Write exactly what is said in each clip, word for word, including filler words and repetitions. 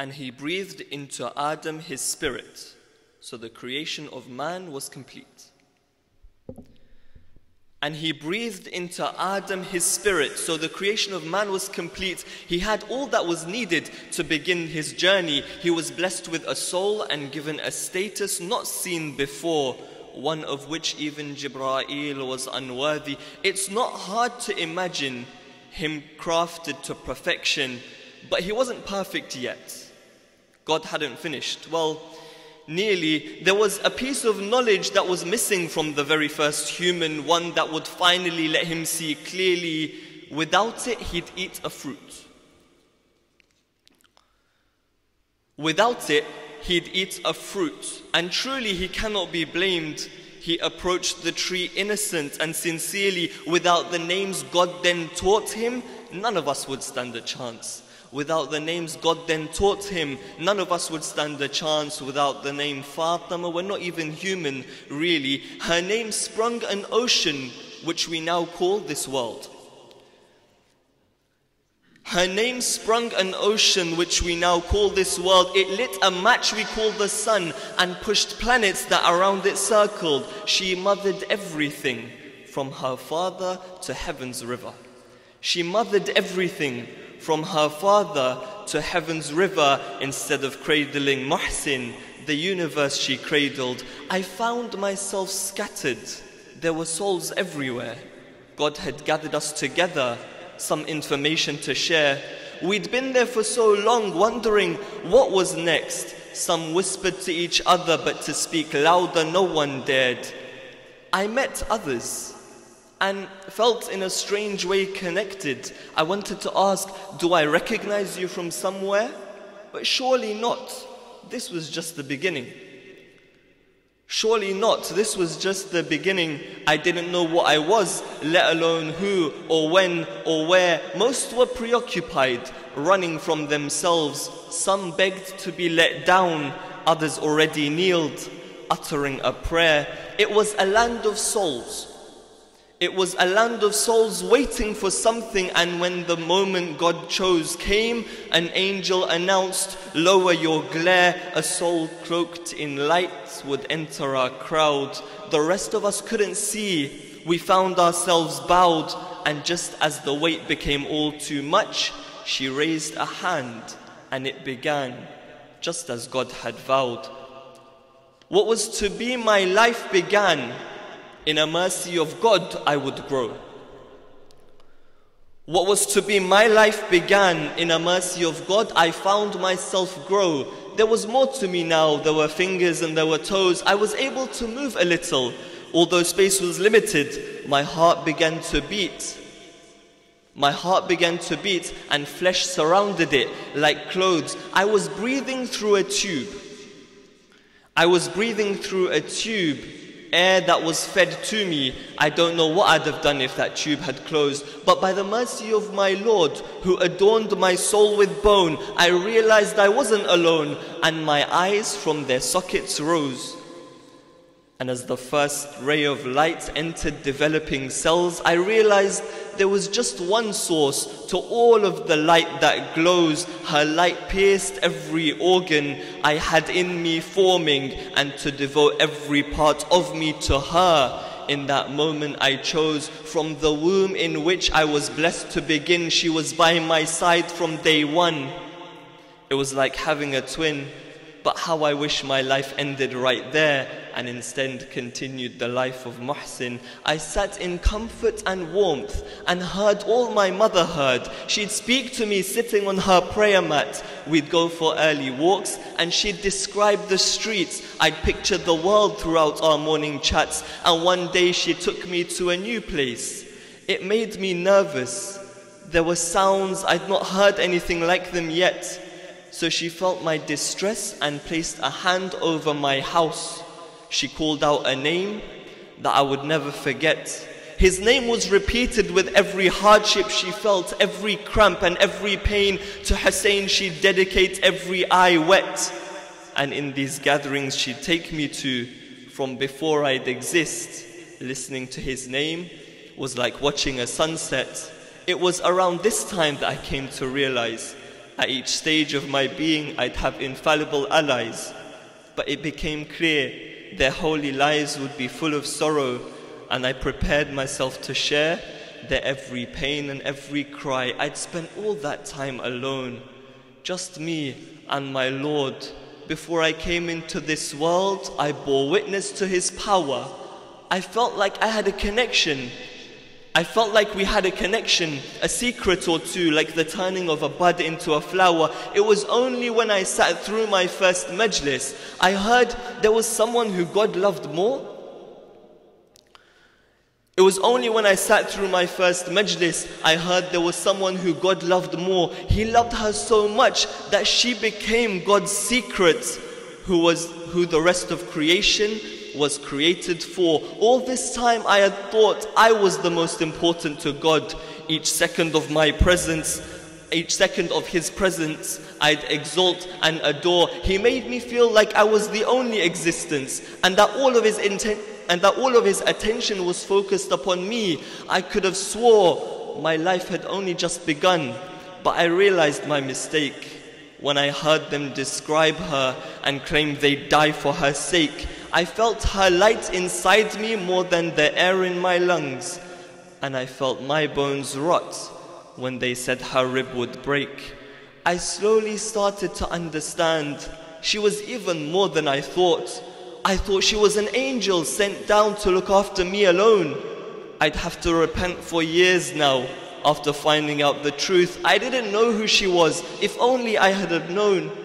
and he breathed into Adam his spirit, so the creation of man was complete. And he breathed into Adam his spirit, so the creation of man was complete. He had all that was needed to begin his journey. He was blessed with a soul and given a status not seen before, one of which even Jibrail was unworthy. It's not hard to imagine him crafted to perfection, but he wasn't perfect yet. God hadn't finished. Well, nearly. There was a piece of knowledge that was missing from the very first human, one that would finally let him see clearly. Without it, he'd eat a fruit. Without it, he'd eat a fruit. And truly, he cannot be blamed. He approached the tree innocent and sincerely. Without the names God then taught him, none of us would stand a chance. Without the names God then taught him, none of us would stand a chance. Without the name Fatima, we're not even human, really. Her name sprung an ocean, which we now call this world. Her name sprung an ocean, which we now call this world. It lit a match we call the sun, and pushed planets that around it circled. She mothered everything, from her father to heaven's river. She mothered everything, from her father to heaven's river. Instead of cradling Mohsin, the universe she cradled. I found myself scattered. There were souls everywhere. God had gathered us together, some information to share. We'd been there for so long, wondering what was next. Some whispered to each other, but to speak louder no one dared. I met others and felt in a strange way connected. I wanted to ask, do I recognize you from somewhere? But surely not. This was just the beginning. Surely not. This was just the beginning. I didn't know what I was, let alone who or when or where. Most were preoccupied, running from themselves. Some begged to be let down. Others already kneeled, uttering a prayer. It was a land of souls. It was a land of souls waiting for something, and when the moment God chose came, an angel announced, "Lower your glare." A soul cloaked in light would enter our crowd. The rest of us couldn't see. We found ourselves bowed, and just as the weight became all too much, she raised a hand, and it began, just as God had vowed. What was to be my life began. In a mercy of God, I would grow. What was to be my life began. In a mercy of God, I found myself grow. There was more to me now. There were fingers and there were toes. I was able to move a little. Although space was limited, my heart began to beat. My heart began to beat, and flesh surrounded it like clothes. I was breathing through a tube. I was breathing through a tube. Air that was fed to me. I don't know what I'd have done if that tube had closed, but by the mercy of my Lord, who adorned my soul with bone, I realized I wasn't alone, and my eyes from their sockets rose. And as the first ray of light entered developing cells, I realized there was just one source to all of the light that glows. Her light pierced every organ I had in me forming, and to devote every part of me to her. In that moment I chose, from the womb in which I was blessed to begin. She was by my side from day one. It was like having a twin. But how I wish my life ended right there, and instead continued the life of Mohsin. I sat in comfort and warmth, and heard all my mother heard. She'd speak to me sitting on her prayer mat. We'd go for early walks, and she'd describe the streets. I'd picture the world throughout our morning chats, and one day she took me to a new place. It made me nervous. There were sounds, I'd not heard anything like them yet. So she felt my distress and placed a hand over my house. She called out a name that I would never forget. His name was repeated with every hardship she felt, every cramp and every pain. To Hussein she'd dedicate every eye wet. And in these gatherings she'd take me to, from before I'd exist. Listening to his name was like watching a sunset. It was around this time that I came to realize At each stage of my being, I'd have infallible allies, but it became clear their holy lives would be full of sorrow, and I prepared myself to share their every pain and every cry. I'd spent all that time alone, just me and my Lord. Before I came into this world, I bore witness to His power. I felt like I had a connection. I felt like we had a connection, a secret or two, like the turning of a bud into a flower. It was only when I sat through my first majlis, I heard there was someone who God loved more. It was only when I sat through my first majlis, I heard there was someone who God loved more. He loved her so much that she became God's secret, who was who the rest of creation was created for. All this time I had thought I was the most important to God. Each second of my presence, each second of His presence, I'd exalt and adore. He made me feel like I was the only existence, and that all of His intent and that all of His attention was focused upon me. I could have swore my life had only just begun, but I realized my mistake when I heard them describe her and claim they'd die for her sake. I felt her light inside me more than the air in my lungs, and I felt my bones rot when they said her rib would break. I slowly started to understand. She was even more than I thought. I thought she was an angel sent down to look after me alone. I'd have to repent for years now after finding out the truth. I didn't know who she was. If only I had known.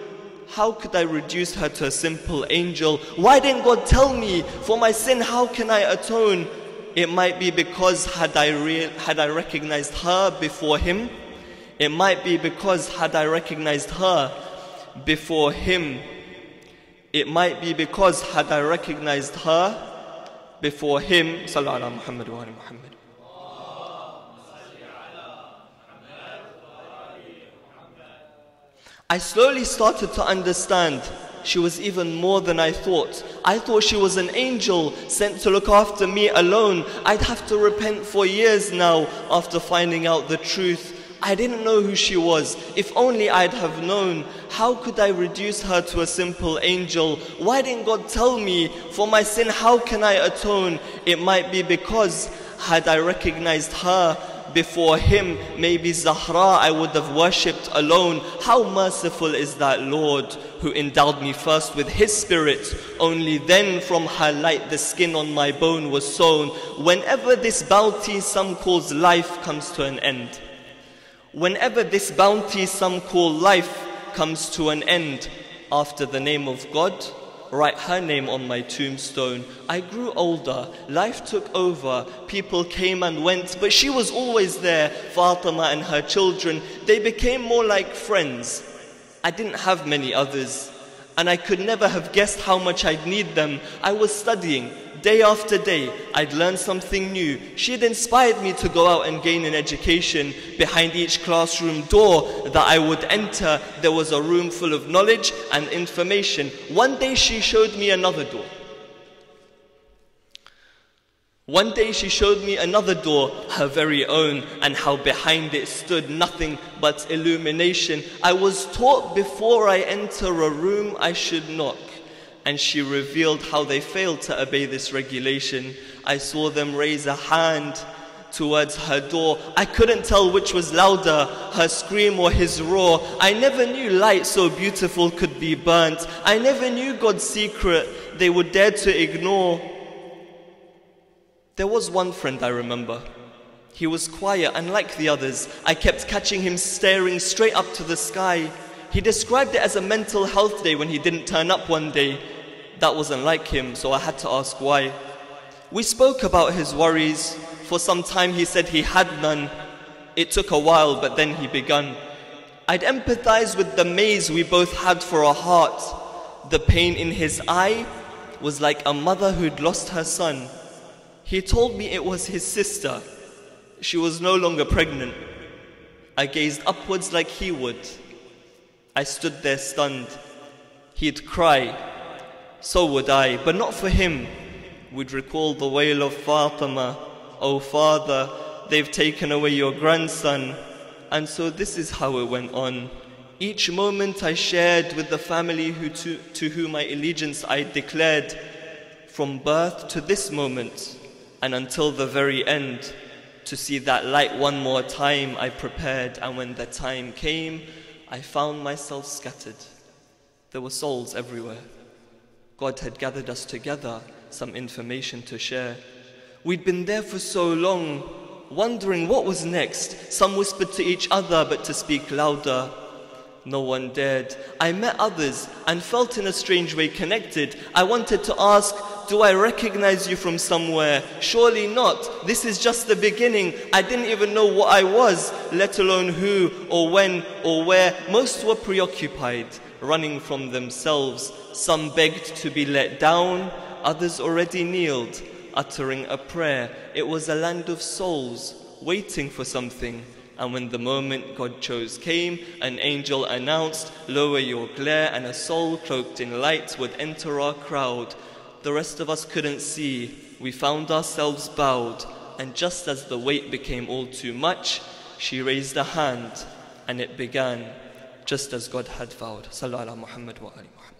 How could I reduce her to a simple angel? Why didn't God tell me? For my sin, how can I atone? It might be because had I, re had I recognized her before him, it might be because had I recognized her before him, it might be because had I recognized her before him, Sallallahu Alaihi Muhammad wa Muhammad. I slowly started to understand. She was even more than I thought. I thought she was an angel sent to look after me alone. I'd have to repent for years now after finding out the truth. I didn't know who she was. If only I'd have known. How could I reduce her to a simple angel? Why didn't God tell me? For my sin, how can I atone? It might be because had I recognized her before him, maybe Zahra I would have worshipped alone. How merciful is that Lord who endowed me first with His Spirit. Only then from her light the skin on my bone was sown. Whenever this bounty some calls life comes to an end. Whenever this bounty some call life comes to an end. After the name of God, write her name on my tombstone. I grew older, life took over, people came and went, but she was always there. Fatima and her children, they became more like friends. I didn't have many others, and I could never have guessed how much I'd need them. I was studying. Day after day, I'd learn something new. She had inspired me to go out and gain an education. Behind each classroom door that I would enter, there was a room full of knowledge and information. One day she showed me another door. One day she showed me another door, her very own, and how behind it stood nothing but illumination. I was taught before I enter a room I should knock. And she revealed how they failed to obey this regulation. I saw them raise a hand towards her door. I couldn't tell which was louder, her scream or his roar. I never knew light so beautiful could be burnt. I never knew God's secret they would dare to ignore. There was one friend I remember. He was quiet, unlike the others. I kept catching him staring straight up to the sky. He described it as a mental health day when he didn't turn up one day. That wasn't like him, so I had to ask why. We spoke about his worries. For some time he said he had none. It took a while, but then he began. I'd empathize with the maze we both had for our hearts. The pain in his eye was like a mother who'd lost her son. He told me it was his sister. She was no longer pregnant. I gazed upwards like he would. I stood there stunned. He'd cry. So would I, but not for him. We'd recall the wail of Fatima. Oh Father, they've taken away your grandson. And so this is how it went on. Each moment I shared with the family who to, to whom my allegiance I declared, from birth to this moment and until the very end. To see that light one more time I prepared, and when the time came, I found myself scattered. There were souls everywhere. God had gathered us together, some information to share. We'd been there for so long, wondering what was next. Some whispered to each other, but to speak louder, no one dared. I met others and felt in a strange way connected. I wanted to ask, do I recognize you from somewhere? Surely not. This is just the beginning. I didn't even know what I was, let alone who or when or where. Most were preoccupied, running from themselves. Some begged to be let down. Others already kneeled, uttering a prayer. It was a land of souls, waiting for something. And when the moment God chose came, an angel announced, "Lower your glare," and a soul cloaked in light would enter our crowd. The rest of us couldn't see. We found ourselves bowed. And just as the weight became all too much, she raised a hand, and it began, just as God had vowed. Sallallahu Alaihi Muhammad wa Ali Muhammad.